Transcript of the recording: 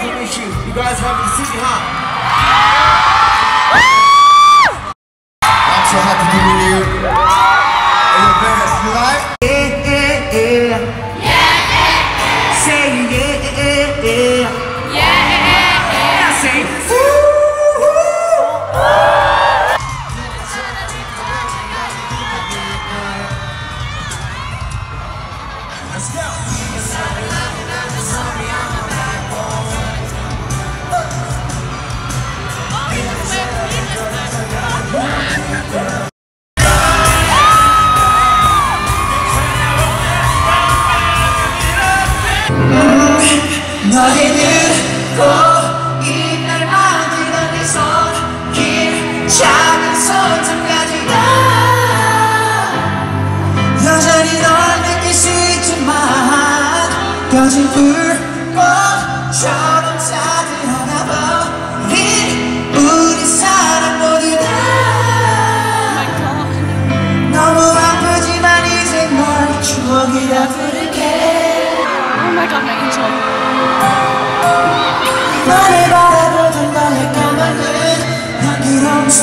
radio shoot. You guys haven't seen it, huh? I'm so happy to be here. Are you better alive? Yeah, yeah, yeah. Yeah, yeah, yeah. Say yeah, yeah, yeah. Yeah, yeah, yeah. Now say woo, woo, woo. Let's go. 여전히 불꽃처럼 사들어가버린 우리 사랑 모두 다 너무 아프지만 이제 널 추억이라 부를게 너를 바라보던 너의 까만 눈 난 그런